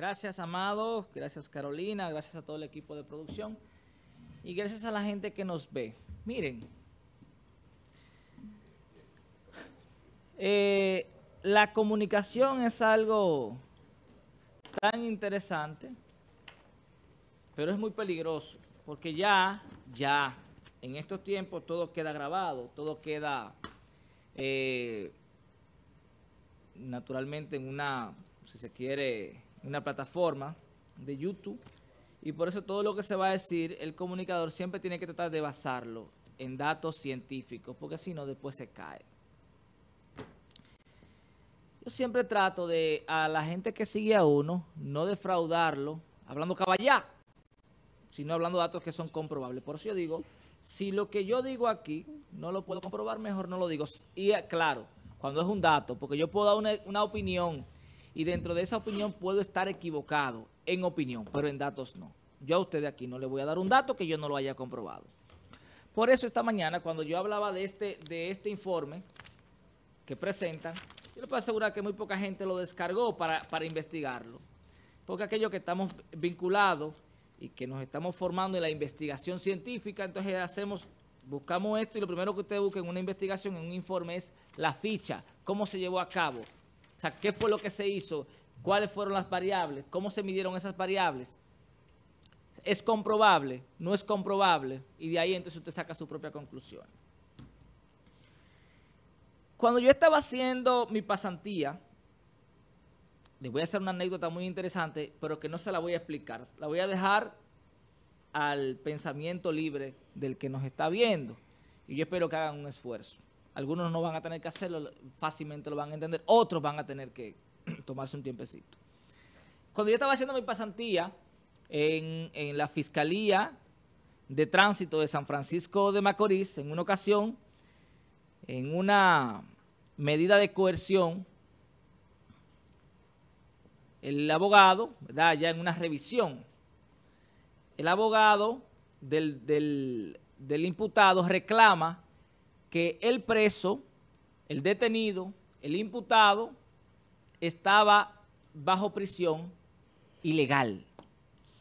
Gracias, Amado. Gracias, Carolina. Gracias a todo el equipo de producción. Y gracias a la gente que nos ve. Miren, la comunicación es algo tan interesante, pero es muy peligroso, porque ya en estos tiempos todo queda grabado, todo queda naturalmente en una, si se quiere, una plataforma de YouTube, y por eso todo lo que se va a decir, el comunicador siempre tiene que tratar de basarlo en datos científicos, porque si no después se cae. Yo siempre trato de, a la gente que sigue a uno, no defraudarlo hablando caballá, sino hablando datos que son comprobables. Por eso yo digo, si lo que yo digo aquí no lo puedo comprobar, mejor no lo digo. Y claro, cuando es un dato, porque yo puedo dar una opinión y dentro de esa opinión puedo estar equivocado en opinión, pero en datos no. Yo a ustedes aquí no les voy a dar un dato que yo no lo haya comprobado. Por eso esta mañana, cuando yo hablaba de este informe que presentan, yo les puedo asegurar que muy poca gente lo descargó para investigarlo. Porque aquellos que estamos vinculados y que nos estamos formando en la investigación científica, entonces buscamos esto, y lo primero que ustedes busquen en una investigación, en un informe, es la ficha, cómo se llevó a cabo, o sea, qué fue lo que se hizo, cuáles fueron las variables, cómo se midieron esas variables. ¿Es comprobable? ¿No es comprobable? Y de ahí entonces usted saca su propia conclusión. Cuando yo estaba haciendo mi pasantía, les voy a hacer una anécdota muy interesante, pero que no se la voy a explicar. La voy a dejar al pensamiento libre del que nos está viendo. Y yo espero que hagan un esfuerzo. Algunos no van a tener que hacerlo, fácilmente lo van a entender. Otros van a tener que tomarse un tiempecito. Cuando yo estaba haciendo mi pasantía en la Fiscalía de Tránsito de San Francisco de Macorís, en una ocasión, en una medida de coerción, el abogado, ¿verdad?, ya en una revisión, el abogado del imputado reclama que el preso, el detenido, el imputado, estaba bajo prisión ilegal.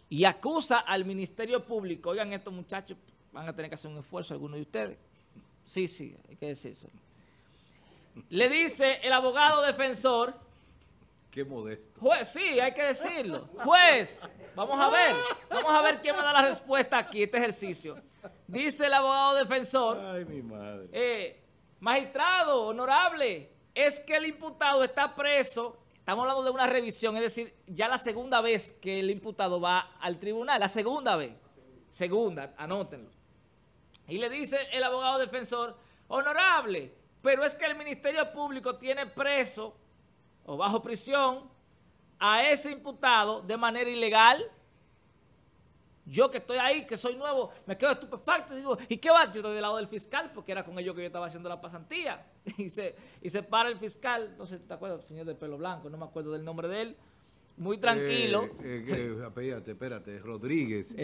Y acusa al Ministerio Público. Oigan, estos muchachos van a tener que hacer un esfuerzo, algunos de ustedes. Sí, hay que decir eso. Le dice el abogado defensor... Qué modesto. Juez, sí, hay que decirlo. Juez, vamos a ver quién me da la respuesta aquí, este ejercicio. Dice el abogado defensor. Ay, mi madre. Magistrado, honorable, es que el imputado está preso. Estamos hablando de una revisión, es decir, ya la segunda vez que el imputado va al tribunal, la segunda vez. Segunda, anótenlo. Y le dice el abogado defensor, honorable, pero es que el Ministerio Público tiene preso o bajo prisión a ese imputado de manera ilegal. Yo que estoy ahí, que soy nuevo, me quedo estupefacto y digo, ¿y qué va? Yo estoy del lado del fiscal, porque era con ellos que yo estaba haciendo la pasantía. Y se para el fiscal, no sé, ¿te acuerdas? Señor de pelo blanco, no me acuerdo del nombre de él. Muy tranquilo. Espérate, Rodríguez.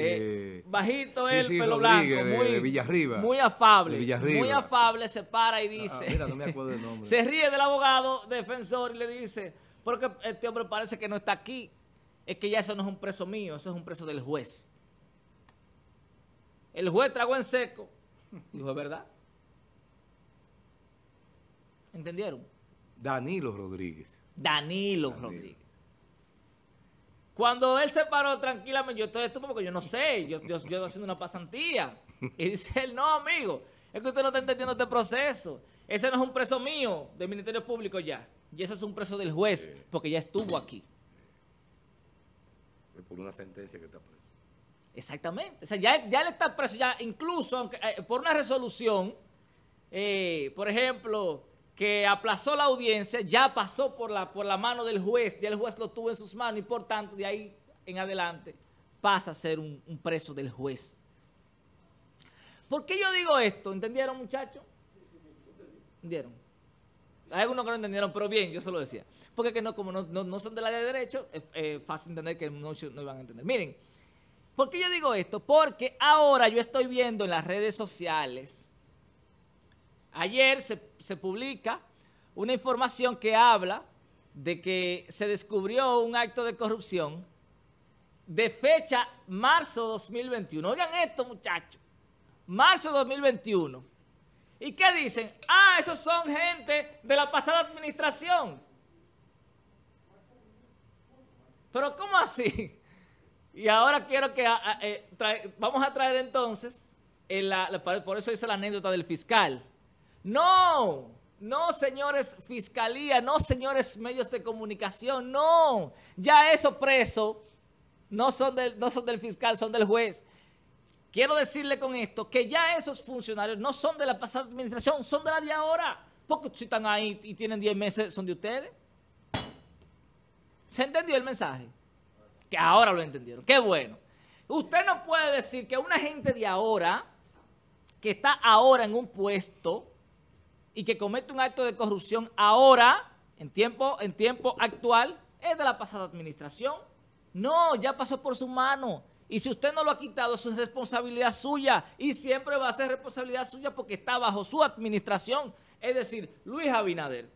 Bajito él, sí, pelo Rodríguez, blanco. Muy, de Villarriba. Muy afable. Muy afable, se para y dice. Mira, no me acuerdo el nombre. Se ríe del abogado defensor y le dice, porque este hombre parece que no está aquí. Es que ya eso no es un preso mío, eso es un preso del juez. El juez tragó en seco. Dijo, ¿es verdad? ¿Entendieron? Danilo Rodríguez. Cuando él se paró tranquilamente, yo estoy estúpido porque yo no sé, yo estoy haciendo una pasantía. Y dice él, no, amigo, es que usted no está entendiendo este proceso. Ese no es un preso mío del Ministerio Público ya. Y ese es un preso del juez, porque ya estuvo aquí. Es por una sentencia que está preso. Exactamente. O sea, ya él está preso, ya incluso aunque, por una resolución, por ejemplo, que aplazó la audiencia, ya pasó por la mano del juez, ya el juez lo tuvo en sus manos y por tanto de ahí en adelante pasa a ser un preso del juez. ¿Por qué yo digo esto? ¿Entendieron, muchachos? ¿Entendieron? Hay algunos que no entendieron, pero bien, yo se lo decía. Porque que no, como no son del área de derecho, es fácil entender que muchos no iban a entender. Miren, ¿por qué yo digo esto? Porque ahora yo estoy viendo en las redes sociales... Ayer se publica una información que habla de que se descubrió un acto de corrupción de fecha marzo 2021. Oigan esto, muchachos. Marzo 2021. ¿Y qué dicen? Ah, esos son gente de la pasada administración. Pero ¿cómo así? Y ahora quiero que... vamos a traer entonces... por eso hice la anécdota del fiscal. ¡No! No, señores fiscalía, no, señores medios de comunicación, no. Ya esos presos no son del fiscal, son del juez. Quiero decirle con esto que ya esos funcionarios no son de la pasada administración, son de la de ahora. Porque si están ahí y tienen 10 meses, son de ustedes. ¿Se entendió el mensaje? Que ahora lo entendieron. ¡Qué bueno! Usted no puede decir que una gente de ahora, que está ahora en un puesto y que comete un acto de corrupción ahora, en tiempo actual, es de la pasada administración. No, ya pasó por su mano. Y si usted no lo ha quitado, eso es responsabilidad suya. Y siempre va a ser responsabilidad suya porque está bajo su administración. Es decir, Luis Abinader.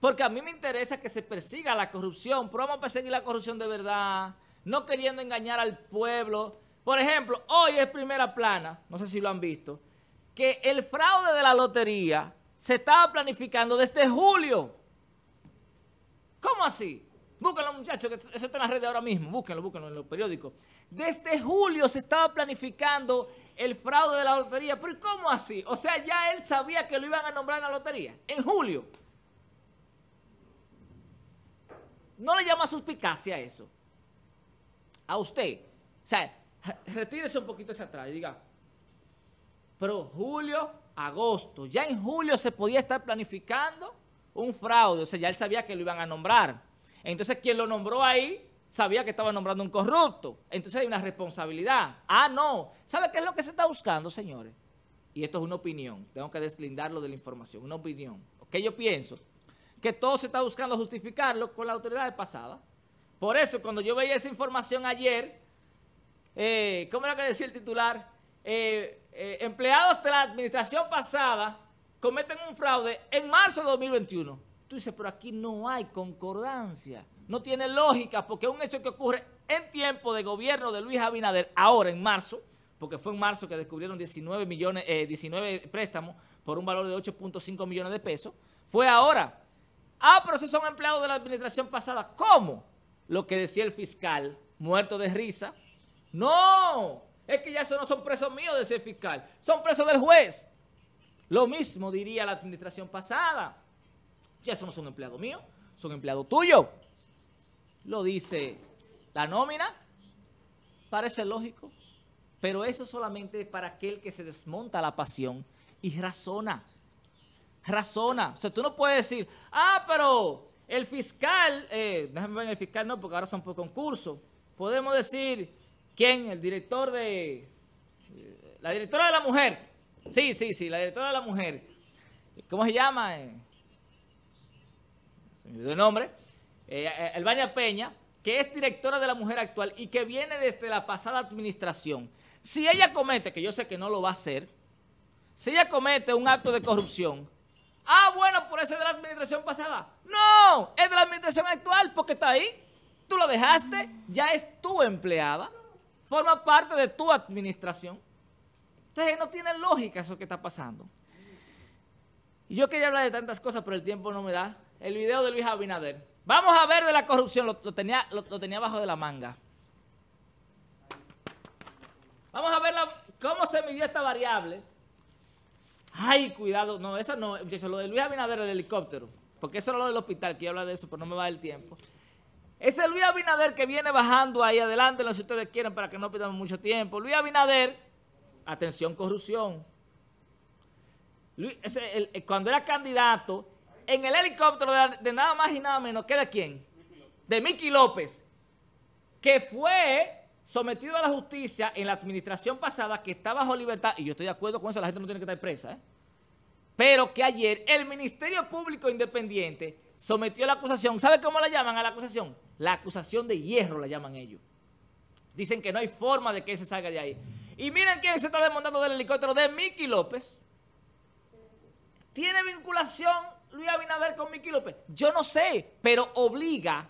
Porque a mí me interesa que se persiga la corrupción, pero vamos a perseguir la corrupción de verdad, no queriendo engañar al pueblo. Por ejemplo, hoy es primera plana, no sé si lo han visto, que el fraude de la lotería se estaba planificando desde julio. ¿Cómo así? Búsquenlo, muchachos, que eso está en las redes ahora mismo. Búsquenlo, búsquenlo en los periódicos. Desde julio se estaba planificando el fraude de la lotería. ¿Pero cómo así? O sea, ya él sabía que lo iban a nombrar en la lotería. En julio. ¿No le llama suspicacia a eso? A usted. O sea, retírese un poquito hacia atrás y diga... Pero julio, agosto, ya en julio se podía estar planificando un fraude. O sea, ya él sabía que lo iban a nombrar. Entonces, quien lo nombró ahí sabía que estaba nombrando un corrupto. Entonces, hay una responsabilidad. Ah, no. ¿Sabe qué es lo que se está buscando, señores? Y esto es una opinión. Tengo que deslindarlo de la información. Una opinión. ¿Ok? Yo pienso que todo se está buscando justificarlo con las autoridades pasadas. Por eso, cuando yo veía esa información ayer, ¿cómo era que decía el titular? Empleados de la administración pasada cometen un fraude en marzo de 2021. Tú dices, pero aquí no hay concordancia. No tiene lógica porque es un hecho que ocurre en tiempo de gobierno de Luis Abinader, ahora en marzo, porque fue en marzo que descubrieron 19 préstamos por un valor de 8.5 millones de pesos. Fue ahora. Ah, pero esos son empleados de la administración pasada. ¿Cómo? Lo que decía el fiscal, muerto de risa. ¡No! Es que ya eso no son presos míos, de ser fiscal. Son presos del juez. Lo mismo diría la administración pasada. Ya eso no son empleados míos, son empleados tuyos. Lo dice la nómina. Parece lógico. Pero eso solamente es para aquel que se desmonta la pasión y razona. Razona. O sea, tú no puedes decir, ah, pero el fiscal, déjame ver el fiscal, no, porque ahora son por concurso. Podemos decir... ¿Quién? El director de... La directora de la mujer. Sí, sí, sí, la directora de la mujer. ¿Cómo se llama? Se me olvidó el nombre. Elbaña Peña, que es directora de la mujer actual y que viene desde la pasada administración. Si ella comete, que yo sé que no lo va a hacer, si ella comete un acto de corrupción, ah, bueno, por eso es de la administración pasada. No, es de la administración actual porque está ahí. Tú lo dejaste, ya es tu empleada. Forma parte de tu administración. Entonces no tiene lógica eso que está pasando. Y yo quería hablar de tantas cosas, pero el tiempo no me da. El video de Luis Abinader. Vamos a ver de la corrupción. Lo tenía abajo de la manga. Vamos a ver cómo se midió esta variable. Ay, cuidado. No, eso no. Lo de Luis Abinader, el helicóptero. Porque eso era lo del hospital, que yo hablar de eso, pero no me va el tiempo. Ese Luis Abinader que viene bajando ahí adelante, lo si ustedes quieren, para que no perdamos mucho tiempo. Luis Abinader, atención, corrupción. Cuando era candidato, en el helicóptero de nada más y nada menos, ¿qué de quién? De Miky López, que fue sometido a la justicia en la administración pasada, que está bajo libertad, y yo estoy de acuerdo con eso, la gente no tiene que estar presa, pero que ayer el Ministerio Público Independiente sometió la acusación. ¿Sabe cómo la llaman a la acusación? La acusación de hierro la llaman ellos. Dicen que no hay forma de que él se salga de ahí. Y miren quién se está desmontando del helicóptero de Miky López. Tiene vinculación Luis Abinader con Miky López? Yo no sé, pero obliga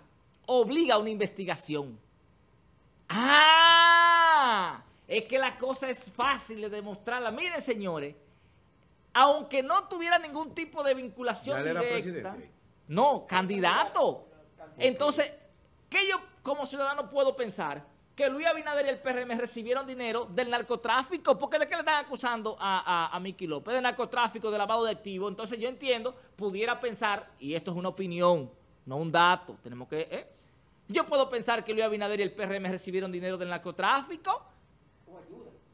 a una investigación. ¡Ah! Es que la cosa es fácil de demostrarla. Miren, señores, aunque no tuviera ningún tipo de vinculación directa, no, candidato. Entonces, ¿qué yo como ciudadano puedo pensar? Que Luis Abinader y el PRM recibieron dinero del narcotráfico, porque es que le están acusando a Miky López de narcotráfico, de lavado de activos. Entonces yo entiendo, pudiera pensar, y esto es una opinión, no un dato, tenemos que... Yo puedo pensar que Luis Abinader y el PRM recibieron dinero del narcotráfico,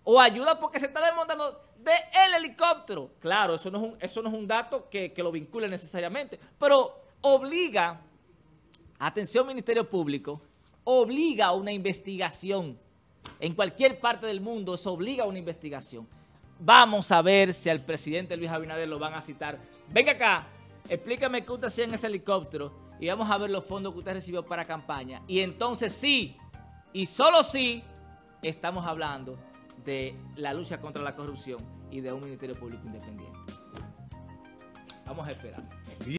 o ayuda porque se está desmontando del helicóptero. Claro, eso no es un dato que lo vincule necesariamente, pero obliga, atención Ministerio Público, obliga a una investigación. En cualquier parte del mundo eso obliga a una investigación. Vamos a ver si al presidente Luis Abinader lo van a citar. Venga acá, explícame qué usted hacía en ese helicóptero y vamos a ver los fondos que usted recibió para campaña. Y entonces sí, y solo sí, estamos hablando de la lucha contra la corrupción y de un Ministerio Público independiente. Vamos a esperar.